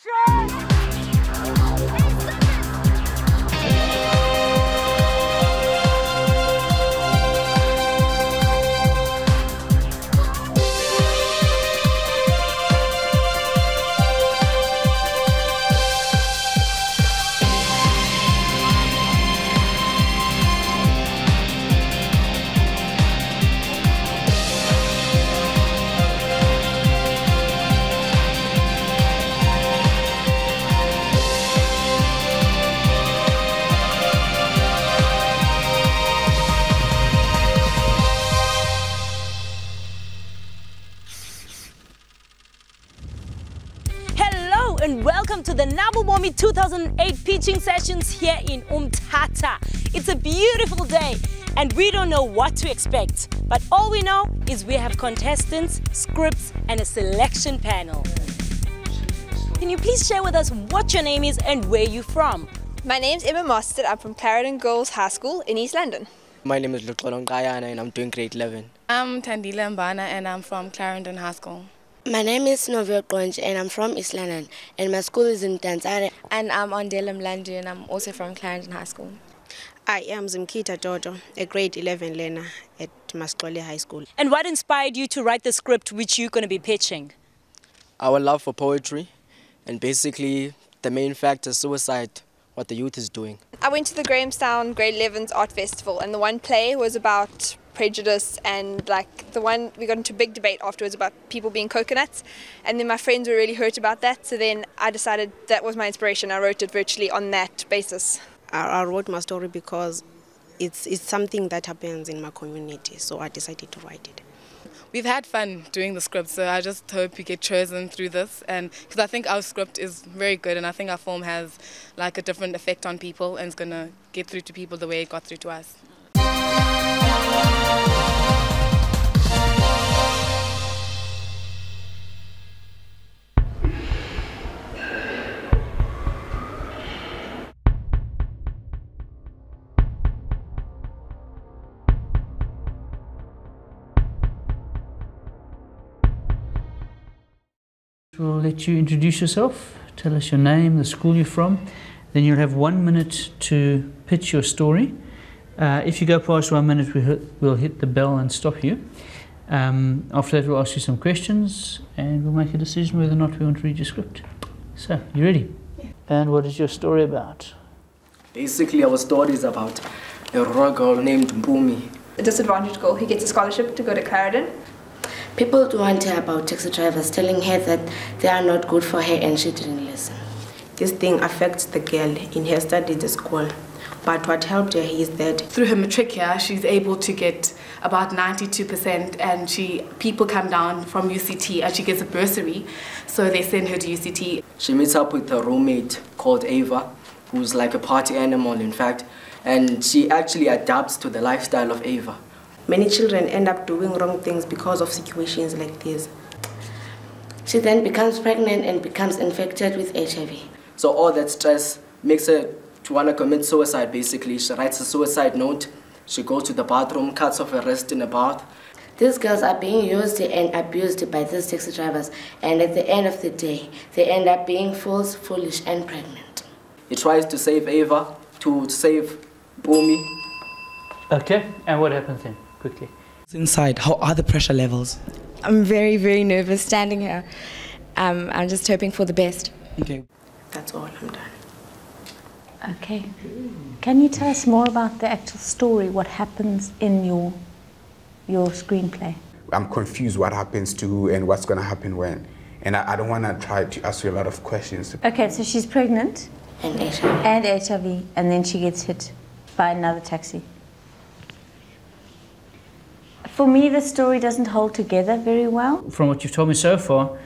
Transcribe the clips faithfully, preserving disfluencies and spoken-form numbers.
Action! To the Nab'Ubomi two thousand eight pitching sessions here in Umtata. It's a beautiful day and we don't know what to expect, but all we know is we have contestants, scripts and a selection panel. Can you please share with us what your name is and where you're from? My name's Emma Mostert. I'm from Clarendon Girls High School in East London. My name is and I'm doing grade eleven. I'm Tandila Mbana and I'm from Clarendon High School. My name is Novio Konj and I'm from East London and my school is in Tanzania. And I'm Ondela Mlandi and I'm also from Clarendon High School. I am Zimkhitha Dodo, a grade eleven learner at Muscoli High School. And what inspired you to write the script which you're going to be pitching? Our love for poetry and basically the main factor, suicide, what the youth is doing. I went to the Grahamstown grade eleven's art festival and the one play was about prejudice, and like the one we got into a big debate afterwards about people being coconuts, and then my friends were really hurt about that, so then I decided that was my inspiration. I wrote it virtually on that basis. I, I wrote my story because it's, it's something that happens in my community, so I decided to write it. We've had fun doing the script, so I just hope we get chosen through this, and because I think our script is very good and I think our film has like a different effect on people and it's going to get through to people the way it got through to us. We'll let you introduce yourself, tell us your name, the school you're from, then you'll have one minute to pitch your story. Uh, if you go past one minute, we hit, we'll hit the bell and stop you. Um, after that, we'll ask you some questions and we'll make a decision whether or not we want to read your script. So, you ready? Yeah. And what is your story about? Basically, our story is about a rural girl named Nab'Ubomi. A disadvantaged girl who gets a scholarship to go to Clarendon. People warned her about taxi drivers, telling her that they are not good for her and she didn't listen. This thing affects the girl in her studies at school. But what helped her is that through her matric year, she's able to get about ninety-two percent and she people come down from U C T and she gets a bursary, so they send her to U C T. She meets up with her roommate called Ava, who's like a party animal in fact, and she actually adapts to the lifestyle of Ava. Many children end up doing wrong things because of situations like this. She then becomes pregnant and becomes infected with H I V. So all that stress makes her to want to commit suicide, basically. She writes a suicide note, she goes to the bathroom, cuts off her wrist in a bath. These girls are being used and abused by these taxi drivers, and at the end of the day, they end up being fools, foolish, and pregnant. He tries to save Ava, to save Bumi. Okay, and what happens then, quickly? Inside, how are the pressure levels? I'm very, very nervous standing here. Um, I'm just hoping for the best. Okay. That's all, I'm done. Okay. Can you tell us more about the actual story, what happens in your, your screenplay? I'm confused what happens to who and what's going to happen when. And I, I don't want to try to ask you a lot of questions. Okay, so she's pregnant. And H I V. And H I V. And then she gets hit by another taxi. For me, the story doesn't hold together very well. From what you've told me so far,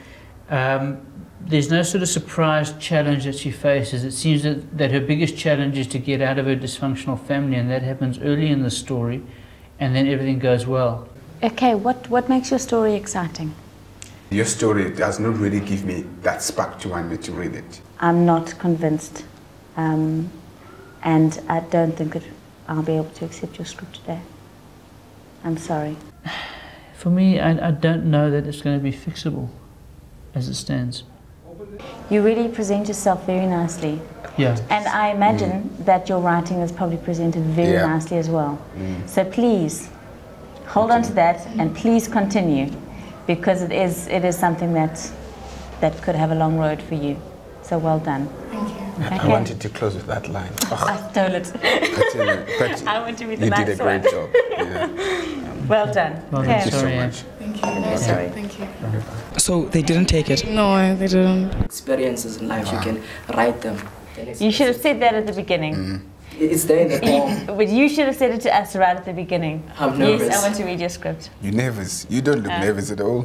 um, there's no sort of surprise challenge that she faces. It seems that, that her biggest challenge is to get out of her dysfunctional family, and that happens early in the story, and then everything goes well. Okay, what, what makes your story exciting? Your story does not really give me that spark to want me to read it. I'm not convinced, um, and I don't think that I'll be able to accept your script today. I'm sorry. For me, I, I don't know that it's going to be fixable as it stands. You really present yourself very nicely. Yeah. And I imagine mm. that your writing is probably presented very yeah. nicely as well. Mm. So please hold continue. on to that, and please continue, because it is it is something that that could have a long road for you. So well done. Thank you. Okay. I wanted to close with that line. Oh. I stole it. But, uh, but I want to be the nice one. You did a great job. Yeah. Um, well done. Well done. Thank you so much. Thank you. No, sorry. Thank you. So they didn't take it? No, they didn't. Experiences in life, wow. you can write them. You should have said that at the beginning. Mm-hmm. It's there in the form. But you should have said it to us right at the beginning. I'm nervous. Yes, I want to read your script. You're nervous. You don't look um. nervous at all.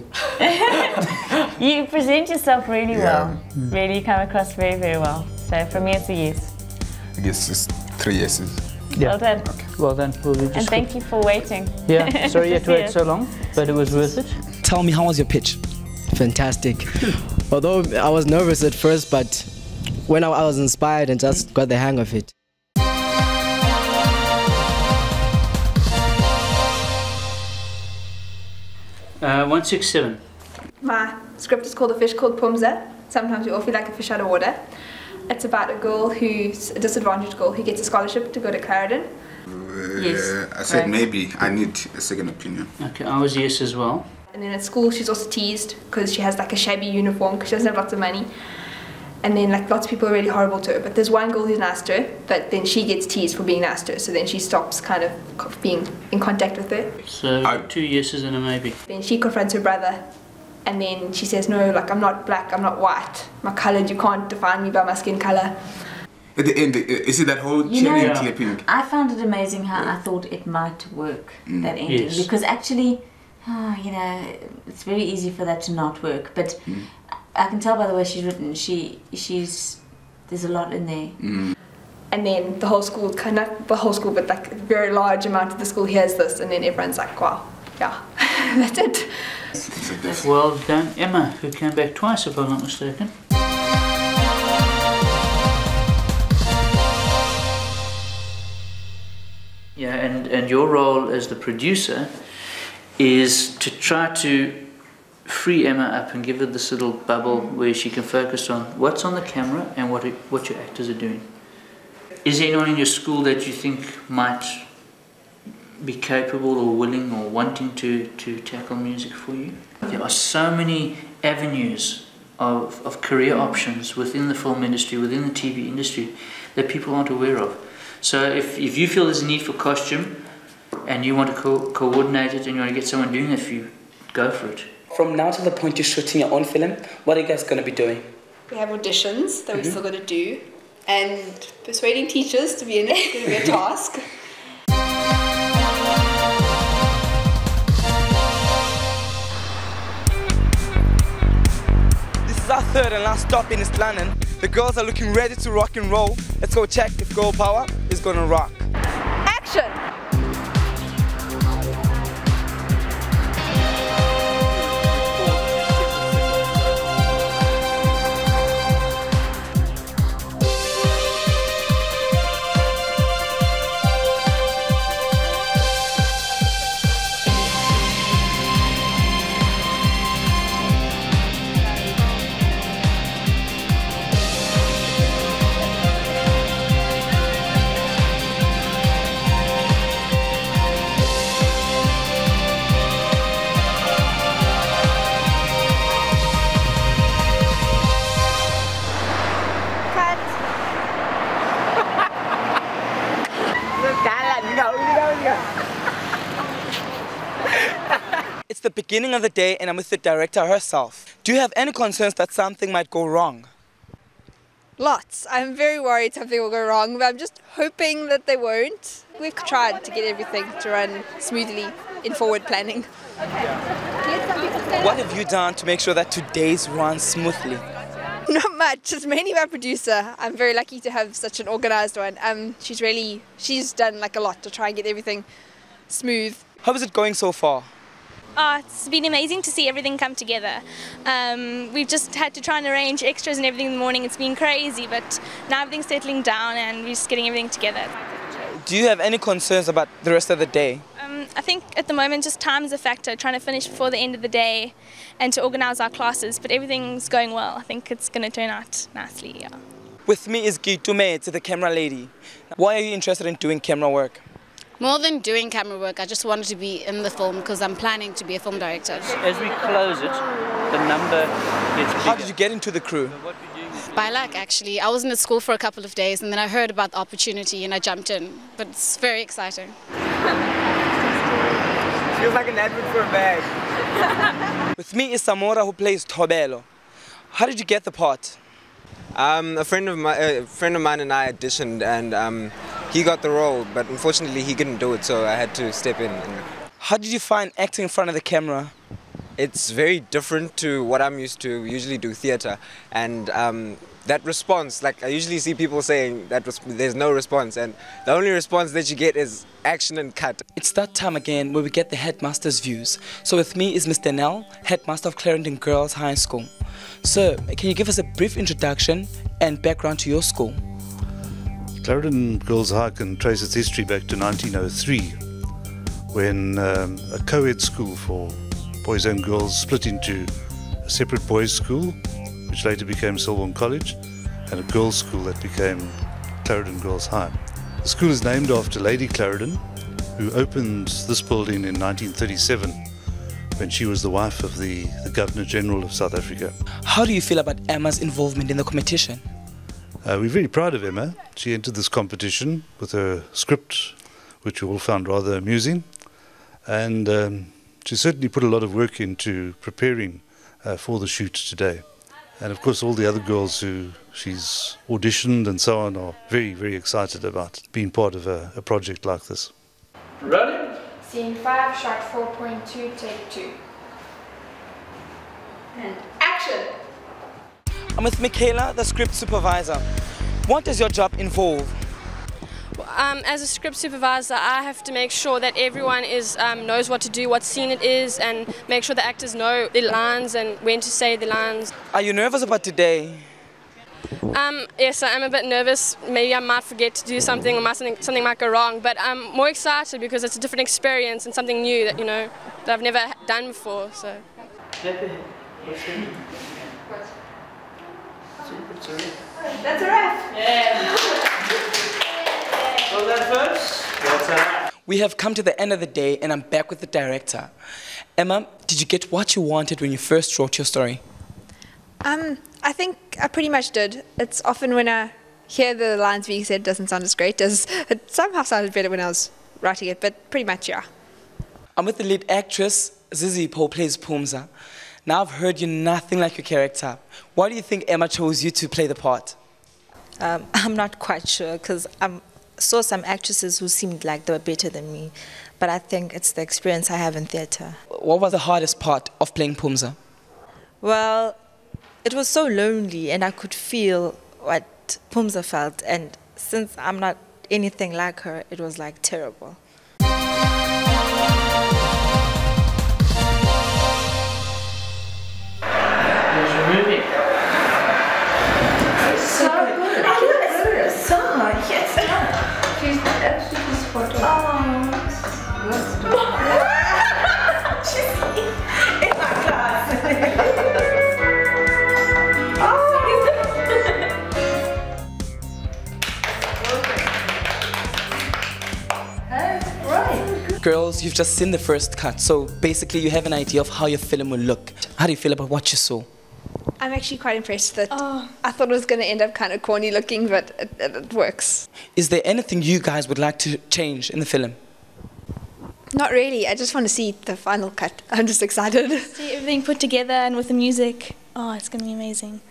You present yourself really yeah. well. Mm. Really come across very, very well. So for me, it's a yes. I guess it's three yeses. Yeah. Well done. Okay. Well done. We'll read your and script. Thank you for waiting. Yeah, sorry you had to wait it. so long, but it was worth it. Tell me, how was your pitch? Fantastic. Although I was nervous at first, but when I was inspired and just got the hang of it. Uh, one six seven. My script is called A Fish Called PUMZA. Sometimes we all feel like a fish out of water. It's about a girl who's a disadvantaged girl who gets a scholarship to go to Clarendon. Uh, yes. I said right. maybe I need a second opinion. Okay, I was yes as well. And then at school she's also teased because she has like a shabby uniform because she doesn't have lots of money. And then like lots of people are really horrible to her, but there's one girl who's nice to her, but then she gets teased for being nice to her, so then she stops kind of being in contact with her. So I, two yeses and a maybe. Then she confronts her brother, and then she says, no, like I'm not black, I'm not white, my coloured, you can't define me by my skin colour. At the end, is it that whole you know, yeah. clipping? I found it amazing how yeah. I thought it might work, mm. that ending, yes. because actually, oh, you know, it's very easy for that to not work, but mm. I can tell by the way she's written, she, she's, there's a lot in there. Mm. And then the whole school, kind of, the whole school, but like a very large amount of the school hears this, and then everyone's like, wow, yeah, that's it. That's well done. Emma, who came back twice, if I'm not mistaken. Yeah, and, and your role as the producer is to try to free Emma up and give her this little bubble where she can focus on what's on the camera and what it, what your actors are doing. Is there anyone in your school that you think might be capable or willing or wanting to, to tackle music for you? There are so many avenues of, of career options within the film industry, within the T V industry, that people aren't aware of. So if, if you feel there's a need for costume and you want to co coordinate it and you want to get someone doing that for you, go for it. From now to the point you're shooting your own film, what are you guys going to be doing? We have auditions that mm-hmm. we're still going to do, and persuading teachers to be in it is going to be a task. This is our third and last stop in East London. The girls are looking ready to rock and roll. Let's go check if girl power is going to rock. Action! It's the beginning of the day and I'm with the director herself. Do you have any concerns that something might go wrong? Lots. I'm very worried something will go wrong, but I'm just hoping that they won't. We've tried to get everything to run smoothly in forward planning. Okay. What have you done to make sure that today's runs smoothly? Not much. It's mainly my producer. I'm very lucky to have such an organised one. Um, she's really, she's done like a lot to try and get everything smooth. How is it going so far? Oh, it's been amazing to see everything come together. Um, we've just had to try and arrange extras and everything in the morning. It's been crazy, but now everything's settling down and we're just getting everything together. Do you have any concerns about the rest of the day? Um, I think at the moment just time is a factor, trying to finish before the end of the day and to organise our classes, but everything's going well. I think it's going to turn out nicely, yeah. With me is Keitume, to the camera lady. Why are you interested in doing camera work? More than doing camera work, I just wanted to be in the film because I'm planning to be a film director. As we close it, the number gets bigger. How did you get into the crew? By luck, actually. I was in the school for a couple of days and then I heard about the opportunity and I jumped in. But it's very exciting. Feels like an advert for a bag. With me is Samora, who plays Thobelo. How did you get the part? Um, a friend of my, a friend of mine and I auditioned and um, he got the role, but unfortunately he couldn't do it, so I had to step in. How did you find acting in front of the camera? It's very different to what I'm used to. We usually do theatre, and um, that response, like I usually see people saying that there's no response, and the only response that you get is action and cut. It's that time again where we get the headmaster's views. So with me is Mister Nell, headmaster of Clarendon Girls High School. Sir, can you give us a brief introduction and background to your school? Clarendon Girls High can trace its history back to nineteen oh three, when um, a co-ed school for boys and girls split into a separate boys' school, which later became Selborne College, and a girls' school that became Clarendon Girls High. The school is named after Lady Clarendon, who opened this building in nineteen thirty-seven, when she was the wife of the, the Governor General of South Africa. How do you feel about Emma's involvement in the competition? Uh, we're very proud of Emma. She entered this competition with her script, which we all found rather amusing, and um, she certainly put a lot of work into preparing uh, for the shoot today. And of course all the other girls who she's auditioned and so on are very, very excited about being part of a, a project like this. Ready? Scene five, shot four point two, take two. And action! I'm with Michaella, the script supervisor. What does your job involve? Um, as a script supervisor, I have to make sure that everyone is um, knows what to do, what scene it is, and make sure the actors know their lines and when to say the lines. Are you nervous about today? Um, yes, I am a bit nervous. Maybe I might forget to do something, or something, something might go wrong. But I'm more excited because it's a different experience and something new that you know that I've never done before. So. That's a wrap! Yeah. So that first, that's a wrap. We have come to the end of the day and I'm back with the director. Emma, did you get what you wanted when you first wrote your story? Um, I think I pretty much did. It's often when I hear the lines being said, it doesn't sound as great. As, it somehow sounded better when I was writing it, but pretty much, yeah. I'm with the lead actress, Zizipho, plays Pumza. Now I've heard you nothing like your character. Why do you think Emma chose you to play the part? Um, I'm not quite sure because I saw some actresses who seemed like they were better than me. But I think it's the experience I have in theatre. What was the hardest part of playing Pumza? Well, it was so lonely and I could feel what Pumza felt. And since I'm not anything like her, it was like terrible. Girls, you've just seen the first cut, so basically you have an idea of how your film will look. How do you feel about what you saw? I'm actually quite impressed that oh. I thought it was going to end up kind of corny looking, but it, it, it works. Is there anything you guys would like to change in the film? Not really, I just want to see the final cut. I'm just excited. See everything put together and with the music. Oh, it's going to be amazing.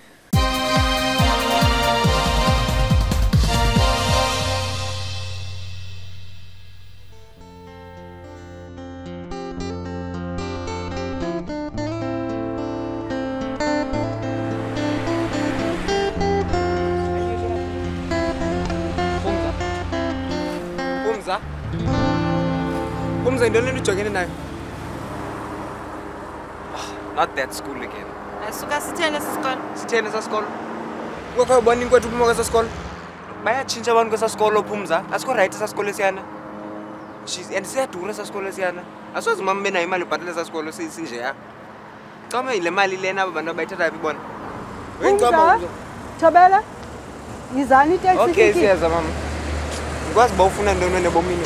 Oh, not that school again. she's and said to us school siana aso zimambena imali patela school sinje ya kama ile mali lena abantu abayithatha bibona wenkama thabela izani taxi okay siyeza mama ngikwazi ba ufuna ndone nebomini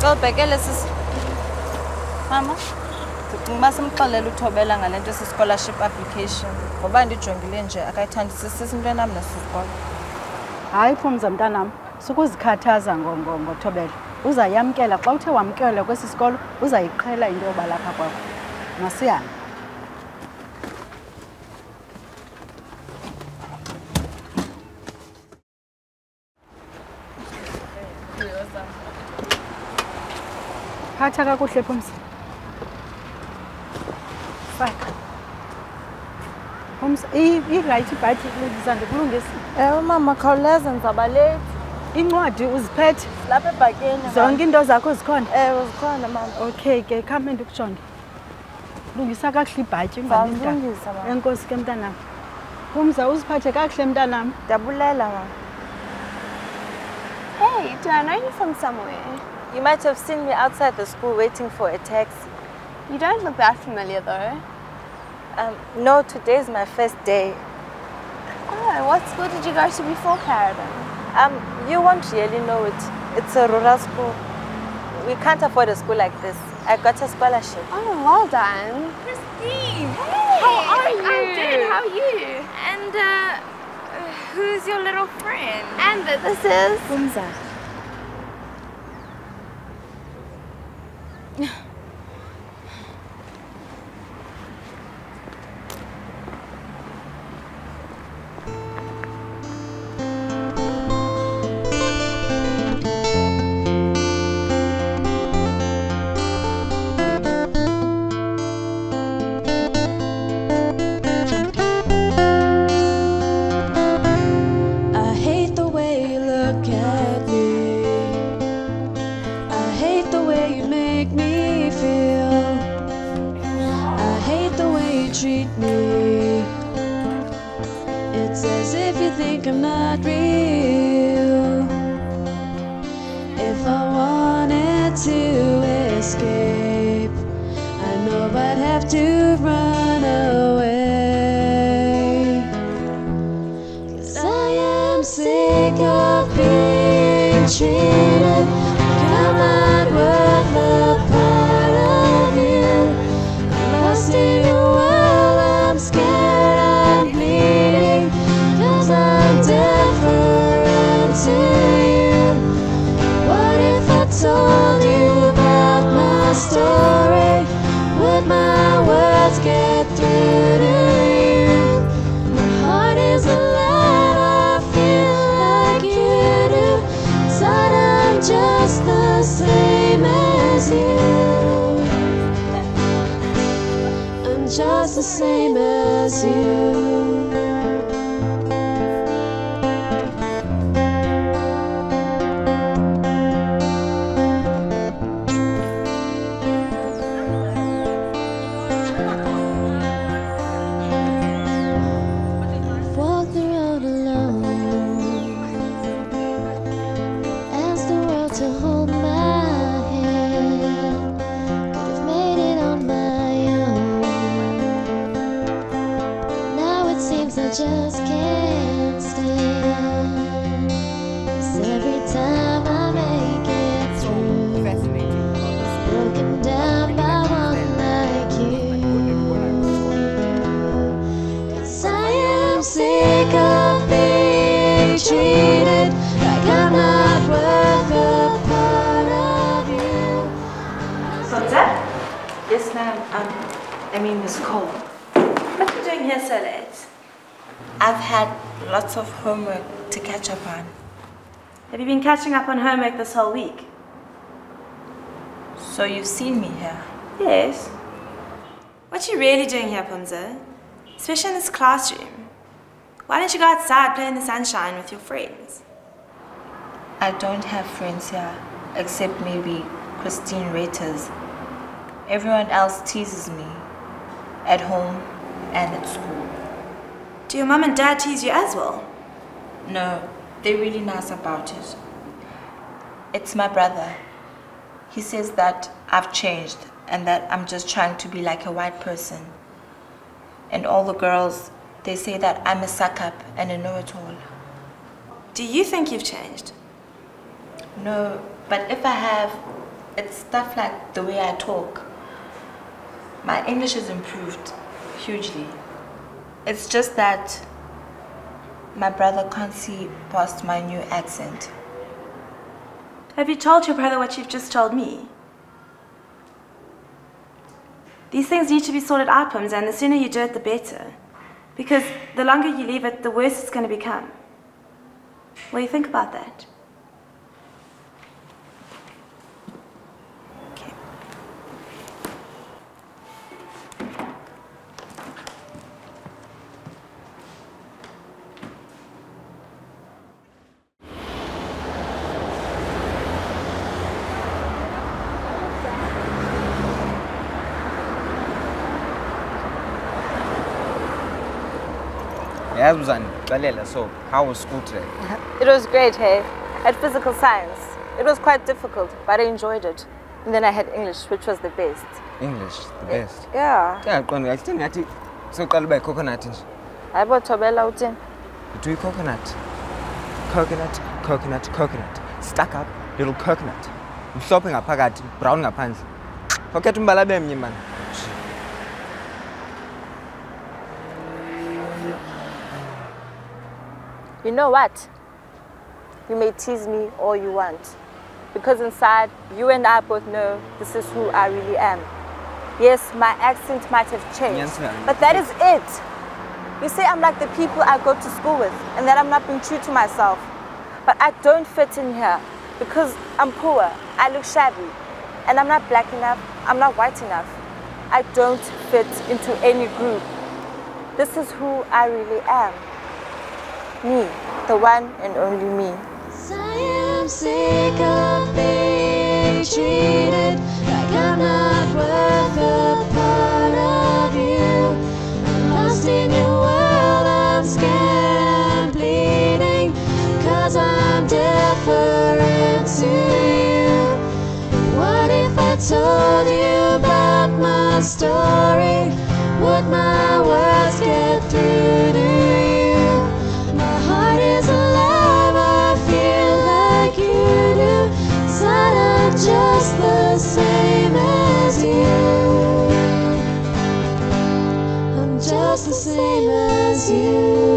so bekele sis mama masimxelela uthobela ngalento se scholarship application ngoba ndijongile nje akayithandisisi into nami nesikolo hayi Phumza mntanami sukuzikhathaza ngongongo thobela uzayamkela xa uthe wamkela kwesi sikolo uzayiqhela into yobalapha kwakho masiyana phatha kakuhle Phumza Homes, I right but Eh mama khawuleza ndzabale. Incwadi uziphethe lapha ebhakeni. Zonke into zakho zikhona? Eh uzikhona mama. Okay ke khame ndikujonge. Lungisa kahle ibhatyi ngani mntana. Lungisa mama. Enkosi ke mntanami. Phumza uziphathe kahle mntanami. Dabulela mama. Hey, Jan, are you from somewhere? You might have seen me outside the school waiting for a taxi. You don't look that familiar though. Um, no, today's my first day. Oh, what school did you go to before Clarendon? Um, you won't really know it. It's a rural school. We can't afford a school like this. I got a scholarship. Oh, well done. Christine! Hey! How are you? I'm good, how are you? And, uh, who's your little friend? And this is... Pumza. Homework to catch up on. Have you been catching up on homework this whole week? So you've seen me here? Yes. What you really doing here, Pumza? Especially in this classroom. Why don't you go outside, play in the sunshine with your friends? I don't have friends here, except maybe Christine Reuters. Everyone else teases me, at home and at school. Do your mum and dad tease you as well? No, they're really nice about it. It's my brother. He says that I've changed and that I'm just trying to be like a white person. And all the girls, they say that I'm a suck-up and a know-it-all. Do you think you've changed? No, but if I have, it's stuff like the way I talk. My English has improved hugely. It's just that my brother can't see past my new accent. Have you told your brother what you've just told me? These things need to be sorted out, Pumza, and the sooner you do it, the better. Because the longer you leave it, the worse it's going to become. What do you think about that? Okay. So how was school today? It was great, hey. I had physical science. It was quite difficult, but I enjoyed it. And then I had English, which was the best. English, the yeah. best? Yeah. Yeah, I think I think so. By coconut. I bought Tobela out in. Do you coconut? Coconut, coconut, coconut. Stuck up, little coconut. I'm stopping a pagat, brown up hands. Forget Mbalabem, you man. You know what? You may tease me all you want, because inside, you and I both know this is who I really am. Yes, my accent might have changed, but that is it. You say I'm like the people I go to school with, and that I'm not being true to myself. But I don't fit in here, because I'm poor, I look shabby, and I'm not black enough, I'm not white enough. I don't fit into any group. This is who I really am. Me, the one and only me. I am sick of being treated like I'm not worth a part of you. I'm lost in your world, I'm scared, I'm bleeding, cause I'm different to you. What if I told you about my story? Would my words get through to you? I'm just the same as you. I'm just the same as you.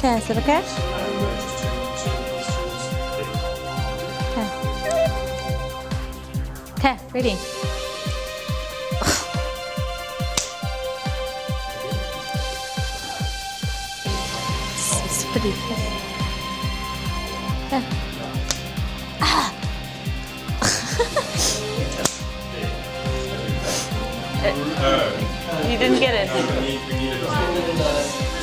Okay, is it okay? Okay. Okay, ready? It's pretty good. Okay. Ah. You didn't get it?